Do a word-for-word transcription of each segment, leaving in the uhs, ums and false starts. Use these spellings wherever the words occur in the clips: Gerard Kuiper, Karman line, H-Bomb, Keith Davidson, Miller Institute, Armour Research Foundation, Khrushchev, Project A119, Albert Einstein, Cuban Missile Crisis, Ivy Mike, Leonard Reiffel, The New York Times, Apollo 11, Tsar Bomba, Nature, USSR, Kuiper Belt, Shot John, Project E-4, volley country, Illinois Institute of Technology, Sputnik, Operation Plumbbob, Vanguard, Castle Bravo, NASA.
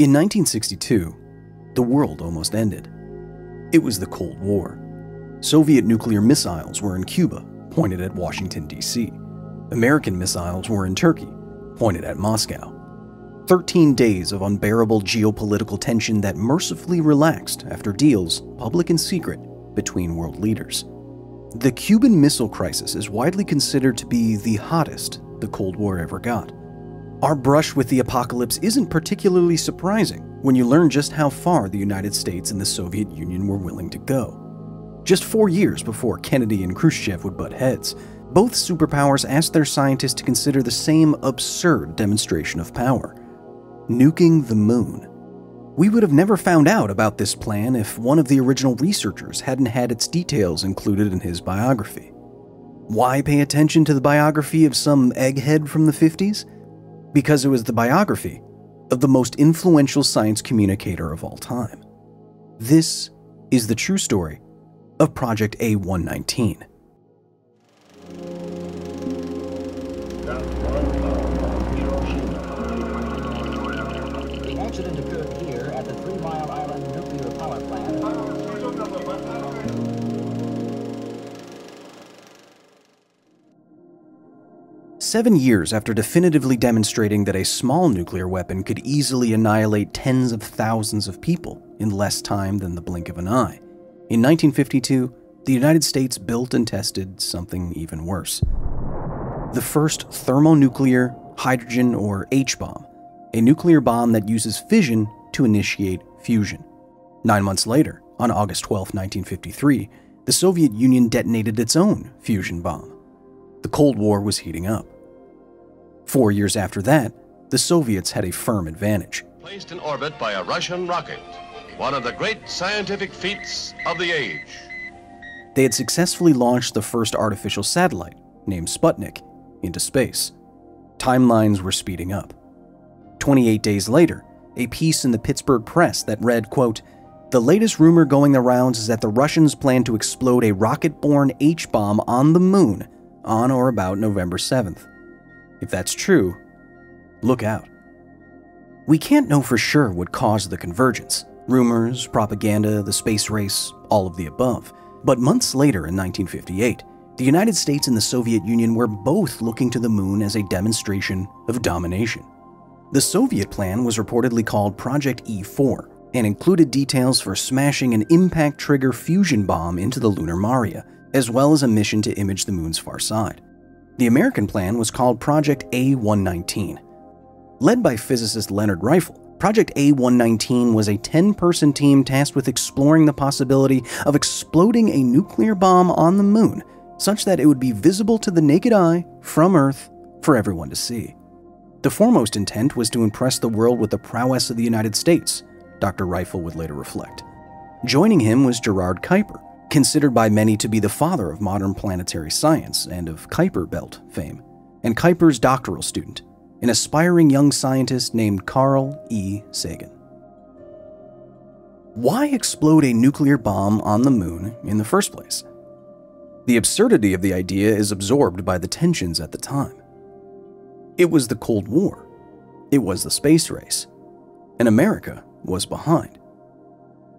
In nineteen sixty-two, the world almost ended. It was the Cold War. Soviet nuclear missiles were in Cuba, pointed at Washington, D C American missiles were in Turkey, pointed at Moscow. Thirteen days of unbearable geopolitical tension that mercifully relaxed after deals, public and secret, between world leaders. The Cuban Missile Crisis is widely considered to be the hottest the Cold War ever got. Our brush with the apocalypse isn't particularly surprising when you learn just how far the United States and the Soviet Union were willing to go. Just four years before Kennedy and Khrushchev would butt heads, both superpowers asked their scientists to consider the same absurd demonstration of power: nuking the moon. We would have never found out about this plan if one of the original researchers hadn't had its details included in his biography. Why pay attention to the biography of some egghead from the fifties? Because it was the biography of the most influential science communicator of all time. This is the true story of Project A one nineteen. The accident occurred here at the Three Mile Island nuclear power plant. Seven years after definitively demonstrating that a small nuclear weapon could easily annihilate tens of thousands of people in less time than the blink of an eye, in nineteen fifty-two, the United States built and tested something even worse. The first thermonuclear hydrogen, or H bomb, a nuclear bomb that uses fission to initiate fusion. Nine months later, on August twelfth, nineteen fifty-three, the Soviet Union detonated its own fusion bomb. The Cold War was heating up. Four years after that, the Soviets had a firm advantage. Placed in orbit by a Russian rocket. One of the great scientific feats of the age. They had successfully launched the first artificial satellite, named Sputnik, into space. Timelines were speeding up. twenty-eight days later, a piece in the Pittsburgh Press that read, quote, "The latest rumor going the rounds is that the Russians plan to explode a rocket-borne H bomb on the moon on or about November seventh. If that's true, look out." We can't know for sure what caused the convergence. Rumors, propaganda, the space race, all of the above. But months later in nineteen fifty-eight, the United States and the Soviet Union were both looking to the moon as a demonstration of domination. The Soviet plan was reportedly called Project E four and included details for smashing an impact trigger fusion bomb into the lunar maria, as well as a mission to image the moon's far side. The American plan was called Project A one nineteen. Led by physicist Leonard Reiffel, Project A one nineteen was a ten-person team tasked with exploring the possibility of exploding a nuclear bomb on the moon such that it would be visible to the naked eye from Earth for everyone to see. The foremost intent was to impress the world with the prowess of the United States, Doctor Reiffel would later reflect. Joining him was Gerard Kuiper, considered by many to be the father of modern planetary science and of Kuiper Belt fame, and Kuiper's doctoral student, an aspiring young scientist named Carl E. Sagan. Why explode a nuclear bomb on the moon in the first place? The absurdity of the idea is absorbed by the tensions at the time. It was the Cold War. It was the space race. And America was behind.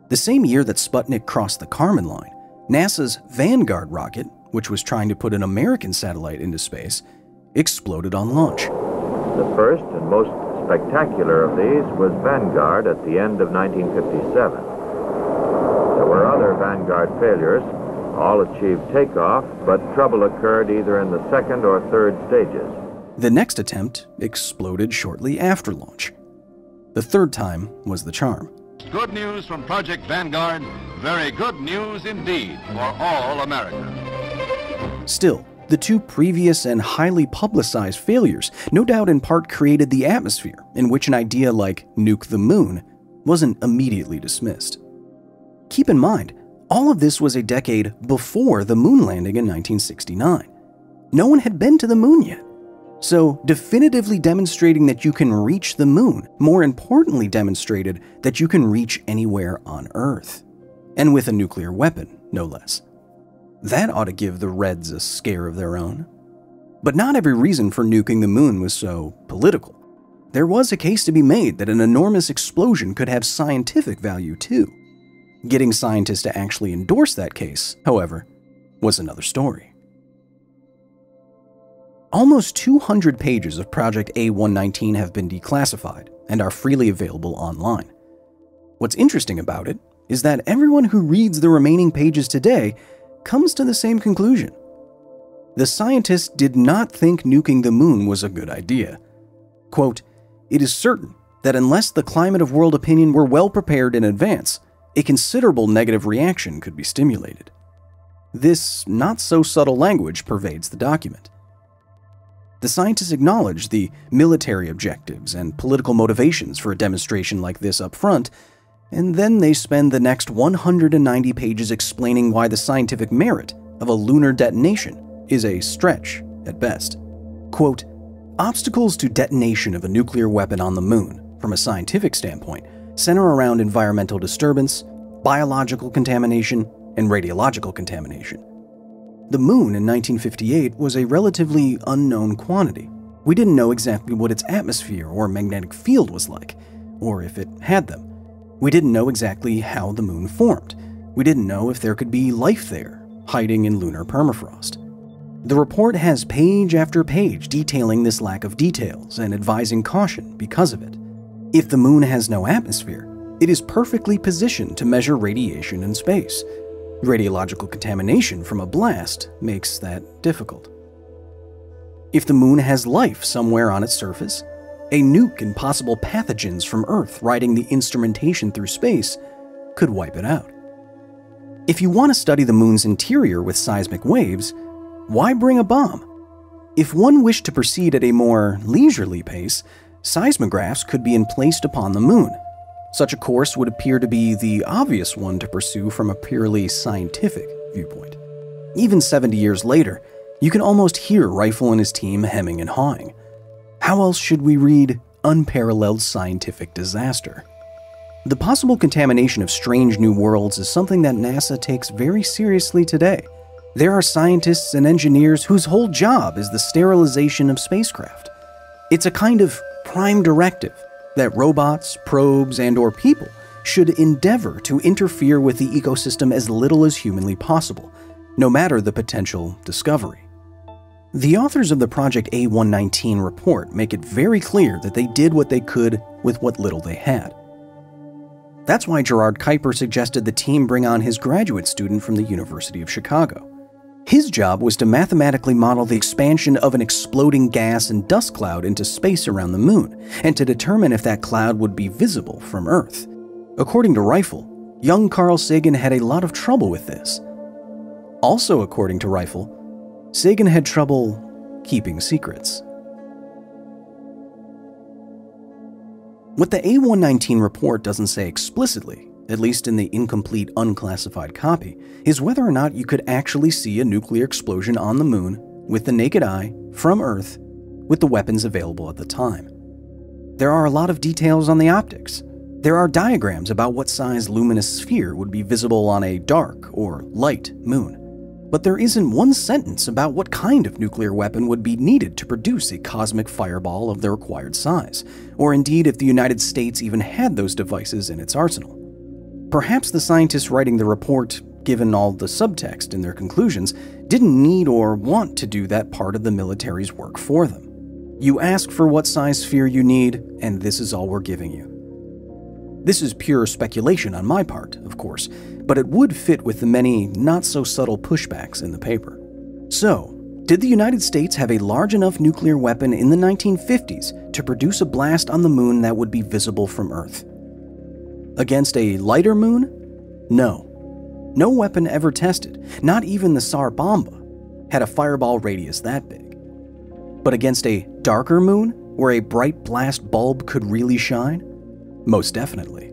The same year that Sputnik crossed the Karman line, NASA's Vanguard rocket, which was trying to put an American satellite into space, exploded on launch. The first and most spectacular of these was Vanguard at the end of nineteen fifty-seven. There were other Vanguard failures, all achieved takeoff, but trouble occurred either in the second or third stages. The next attempt exploded shortly after launch. The third time was the charm. Good news from Project Vanguard, very good news indeed for all America. Still, the two previous and highly publicized failures no doubt in part created the atmosphere in which an idea like nuke the moon wasn't immediately dismissed. Keep in mind, all of this was a decade before the moon landing in nineteen sixty-nine. No one had been to the moon yet. So definitively demonstrating that you can reach the moon, more importantly demonstrated that you can reach anywhere on Earth. And with a nuclear weapon, no less. That ought to give the Reds a scare of their own. But not every reason for nuking the moon was so political. there was a case to be made that an enormous explosion could have scientific value too. Getting scientists to actually endorse that case, however, was another story. Almost two hundred pages of Project A one nineteen have been declassified and are freely available online. What's interesting about it is that everyone who reads the remaining pages today comes to the same conclusion. The scientists did not think nuking the moon was a good idea. Quote, "It is certain that unless the climate of world opinion were well prepared in advance, a considerable negative reaction could be stimulated." This not-so-subtle language pervades the document. The scientists acknowledge the military objectives and political motivations for a demonstration like this up front, and then they spend the next one hundred ninety pages explaining why the scientific merit of a lunar detonation is a stretch at best. Quote, "Obstacles to detonation of a nuclear weapon on the moon, from a scientific standpoint, center around environmental disturbance, biological contamination, and radiological contamination. The moon in nineteen fifty-eight was a relatively unknown quantity. We didn't know exactly what its atmosphere or magnetic field was like, or if it had them. We didn't know exactly how the moon formed. We didn't know if there could be life there, hiding in lunar permafrost." The report has page after page detailing this lack of details and advising caution because of it. If the moon has no atmosphere, it is perfectly positioned to measure radiation in space. Radiological contamination from a blast makes that difficult. If the moon has life somewhere on its surface, a nuke and possible pathogens from Earth riding the instrumentation through space could wipe it out. If you want to study the moon's interior with seismic waves, why bring a bomb? If one wished to proceed at a more leisurely pace, seismographs could be emplaced upon the moon. Such a course would appear to be the obvious one to pursue from a purely scientific viewpoint. Even seventy years later, you can almost hear Reiffel and his team hemming and hawing. How else should we read "unparalleled scientific disaster"? The possible contamination of strange new worlds is something that NASA takes very seriously today. There are scientists and engineers whose whole job is the sterilization of spacecraft. It's a kind of prime directive that robots, probes, and/or people should endeavor to interfere with the ecosystem as little as humanly possible, no matter the potential discovery. The authors of the Project A one nineteen report make it very clear that they did what they could with what little they had. That's why Gerard Kuiper suggested the team bring on his graduate student from the University of Chicago. His job was to mathematically model the expansion of an exploding gas and dust cloud into space around the moon, and to determine if that cloud would be visible from Earth. According to Reiffel, young Carl Sagan had a lot of trouble with this. Also according to Reiffel, Sagan had trouble keeping secrets. What the A one nineteen report doesn't say explicitly, at least in the incomplete, unclassified copy, is whether or not you could actually see a nuclear explosion on the moon with the naked eye from Earth with the weapons available at the time. There are a lot of details on the optics. There are diagrams about what size luminous sphere would be visible on a dark or light moon. But there isn't one sentence about what kind of nuclear weapon would be needed to produce a cosmic fireball of the required size, or indeed if the United States even had those devices in its arsenal. Perhaps the scientists writing the report, given all the subtext in their conclusions, didn't need or want to do that part of the military's work for them. You ask for what size sphere you need, and this is all we're giving you. This is pure speculation on my part, of course, but it would fit with the many not-so-subtle pushbacks in the paper. So, did the United States have a large enough nuclear weapon in the nineteen fifties to produce a blast on the moon that would be visible from Earth? Against a lighter moon? No. No weapon ever tested, not even the Tsar Bomba, had a fireball radius that big. But against a darker moon, where a bright blast bulb could really shine? Most definitely.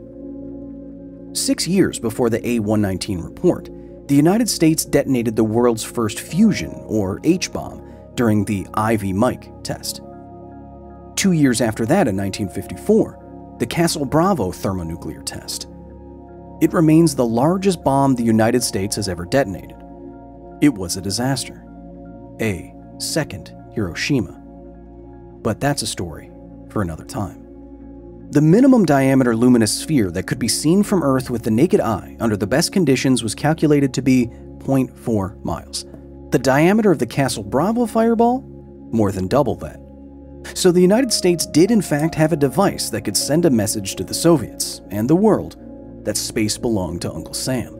Six years before the A one nineteen report, the United States detonated the world's first fusion, or H bomb, during the Ivy Mike test. Two years after that, in nineteen fifty-four, the Castle Bravo thermonuclear test. It remains the largest bomb the United States has ever detonated. It was a disaster. A second Hiroshima. But that's a story for another time. The minimum diameter luminous sphere that could be seen from Earth with the naked eye under the best conditions was calculated to be zero point four miles. The diameter of the Castle Bravo fireball? More than double that. So the United States did in fact have a device that could send a message to the Soviets and the world that space belonged to Uncle Sam.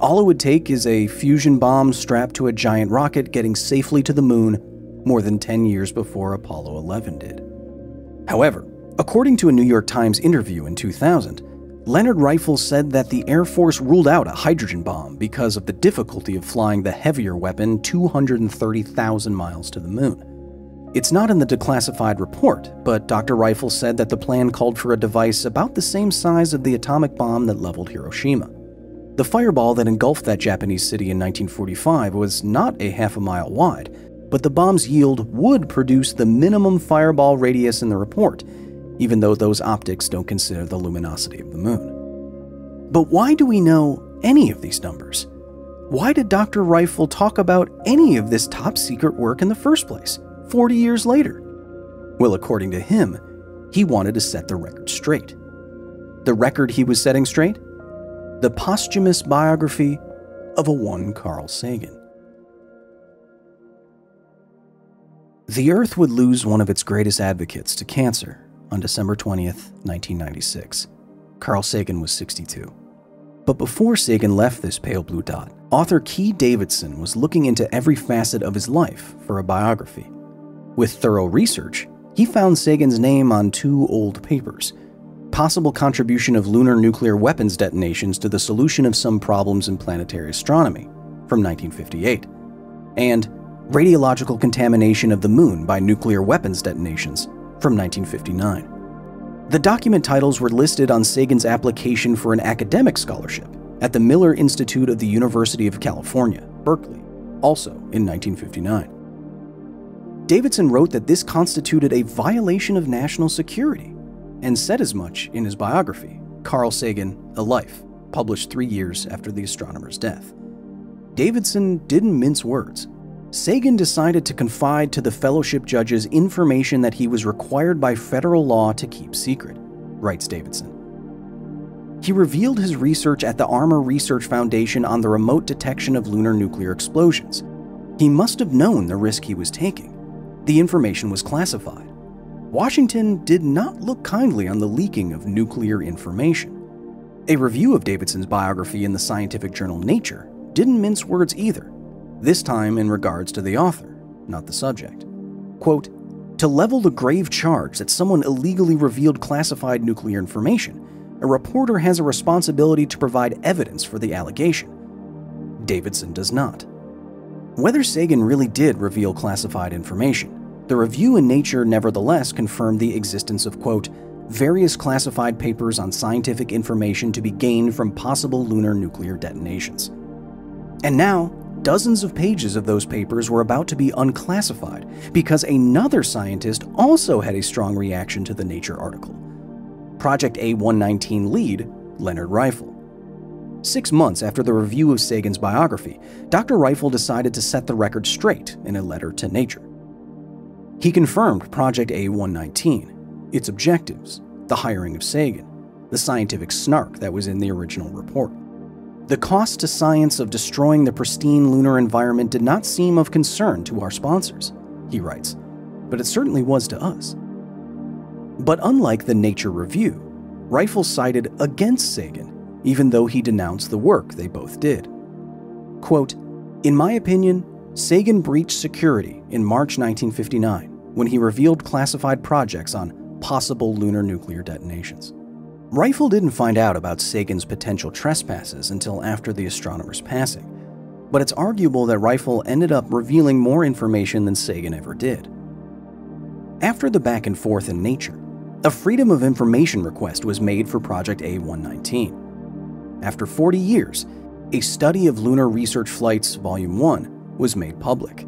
All it would take is a fusion bomb strapped to a giant rocket getting safely to the moon more than ten years before Apollo eleven did. However, according to a New York Times interview in two thousand, Leonard Reiffel said that the Air Force ruled out a hydrogen bomb because of the difficulty of flying the heavier weapon two hundred thirty thousand miles to the moon. It's not in the declassified report, but Doctor Reiffel said that the plan called for a device about the same size of the atomic bomb that leveled Hiroshima. The fireball that engulfed that Japanese city in nineteen forty-five was not a half a mile wide, but the bomb's yield would produce the minimum fireball radius in the report, even though those optics don't consider the luminosity of the moon. But why do we know any of these numbers? Why did Doctor Reiffel talk about any of this top-secret work in the first place? forty years later? Well, according to him, he wanted to set the record straight. The record he was setting straight? The posthumous biography of a one Carl Sagan. The Earth would lose one of its greatest advocates to cancer on December twentieth, nineteen ninety-six. Carl Sagan was sixty-two. But before Sagan left this pale blue dot, author Keith Davidson was looking into every facet of his life for a biography. With thorough research, he found Sagan's name on two old papers. Possible contribution of lunar nuclear weapons detonations to the solution of some problems in planetary astronomy, from nineteen fifty-eight. And radiological contamination of the moon by nuclear weapons detonations, from nineteen fifty-nine. The document titles were listed on Sagan's application for an academic scholarship at the Miller Institute of the University of California, Berkeley, also in nineteen fifty-nine. Davidson wrote that this constituted a violation of national security and said as much in his biography, Carl Sagan, A Life, published three years after the astronomer's death. Davidson didn't mince words. Sagan decided to confide to the fellowship judges information that he was required by federal law to keep secret, writes Davidson. He revealed his research at the Armour Research Foundation on the remote detection of lunar nuclear explosions. He must have known the risk he was taking. The information was classified. Washington did not look kindly on the leaking of nuclear information. A review of Davidson's biography in the scientific journal Nature didn't mince words either, this time in regards to the author, not the subject. Quote, "To level the grave charge that someone illegally revealed classified nuclear information, a reporter has a responsibility to provide evidence for the allegation. Davidson does not." Whether Sagan really did reveal classified information, the review in Nature nevertheless confirmed the existence of, quote, "various classified papers on scientific information to be gained from possible lunar nuclear detonations." And now, dozens of pages of those papers were about to be unclassified because another scientist also had a strong reaction to the Nature article. Project A one nineteen lead, Leonard Reiffel. Six months after the review of Sagan's biography, Doctor Reiffel decided to set the record straight in a letter to Nature. He confirmed Project A one nineteen, its objectives, the hiring of Sagan, the scientific snark that was in the original report. The cost to science of destroying the pristine lunar environment did not seem of concern to our sponsors, he writes, but it certainly was to us. But unlike the Nature review, Reiffel cited against Sagan, even though he denounced the work they both did. Quote, "In my opinion, Sagan breached security in March nineteen fifty-nine when he revealed classified projects on possible lunar nuclear detonations." Reiffel didn't find out about Sagan's potential trespasses until after the astronomer's passing, but it's arguable that Reiffel ended up revealing more information than Sagan ever did. After the back and forth in Nature, a Freedom of Information request was made for Project A one nineteen. After forty years, A Study of Lunar Research Flights, Volume one, was made public.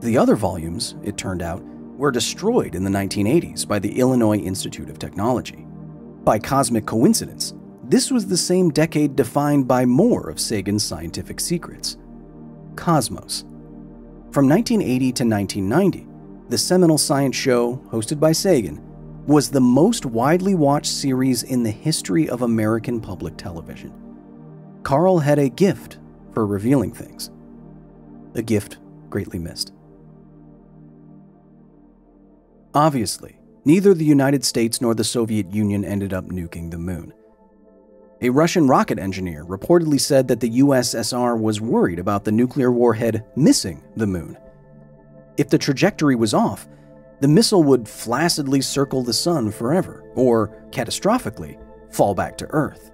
The other volumes, it turned out, were destroyed in the nineteen eighties by the Illinois Institute of Technology. By cosmic coincidence, this was the same decade defined by more of Sagan's scientific secrets. COSMOS. From nineteen eighty to nineteen ninety, the seminal science show, hosted by Sagan, was the most widely watched series in the history of American public television. Carl had a gift for revealing things, a gift greatly missed. Obviously, neither the United States nor the Soviet Union ended up nuking the moon. A Russian rocket engineer reportedly said that the U S S R was worried about the nuclear warhead missing the moon. If the trajectory was off, the missile would flaccidly circle the sun forever, or catastrophically fall back to Earth.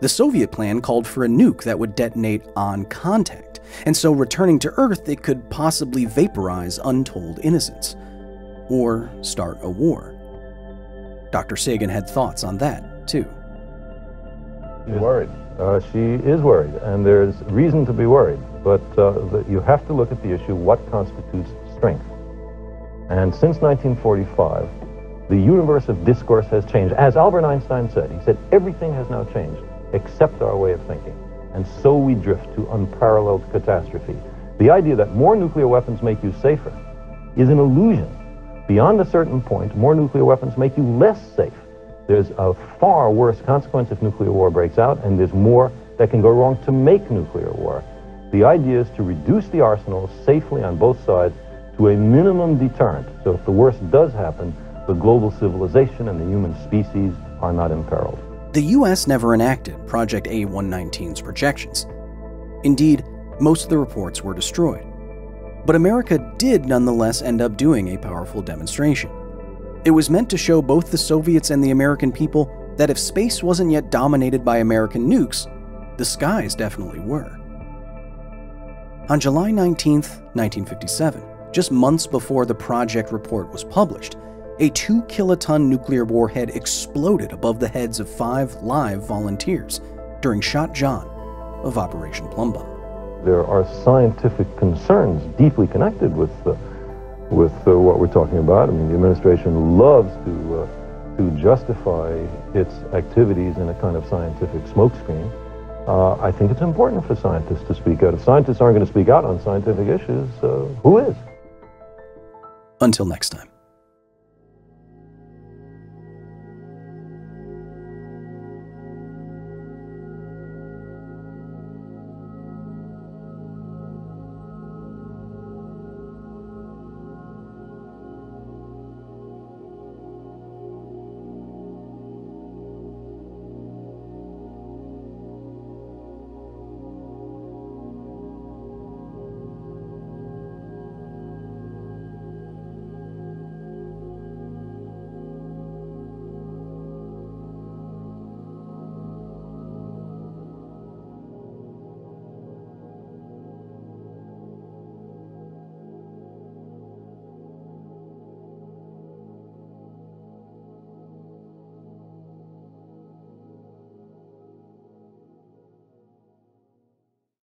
The Soviet plan called for a nuke that would detonate on contact, and so returning to Earth it could possibly vaporize untold innocents, or start a war. Doctor Sagan had thoughts on that, too. She's worried. Uh, she is worried, and there's reason to be worried, but uh, the, you have to look at the issue, what constitutes strength? And since nineteen forty-five, the universe of discourse has changed. As Albert Einstein said, he said, everything has now changed except our way of thinking, and so we drift to unparalleled catastrophe. The idea that more nuclear weapons make you safer is an illusion. Beyond a certain point, more nuclear weapons make you less safe. There's a far worse consequence if nuclear war breaks out, and there's more that can go wrong to make nuclear war. The idea is to reduce the arsenal safely on both sides to a minimum deterrent, so if the worst does happen, the global civilization and the human species are not imperiled. The U S never enacted Project A one nineteen's projections. Indeed, most of the reports were destroyed. But America did nonetheless end up doing a powerful demonstration. It was meant to show both the Soviets and the American people that if space wasn't yet dominated by American nukes, the skies definitely were. On July nineteenth, nineteen fifty-seven, just months before the project report was published, a two kiloton nuclear warhead exploded above the heads of five live volunteers during Shot John of Operation Plumbbob. There are scientific concerns deeply connected with, uh, with uh, what we're talking about. I mean, the administration loves to, uh, to justify its activities in a kind of scientific smokescreen. Uh, I think it's important for scientists to speak out. If scientists aren't going to speak out on scientific issues, uh, who is? Until next time.